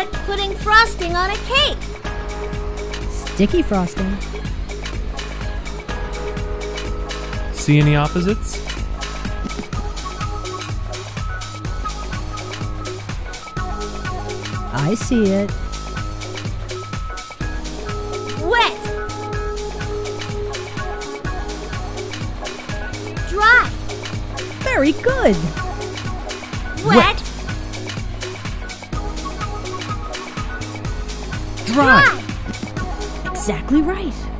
like putting frosting on a cake. Sticky frosting. See any opposites? I see it. Wet. Dry. Very good. Wet. Dry. Exactly right.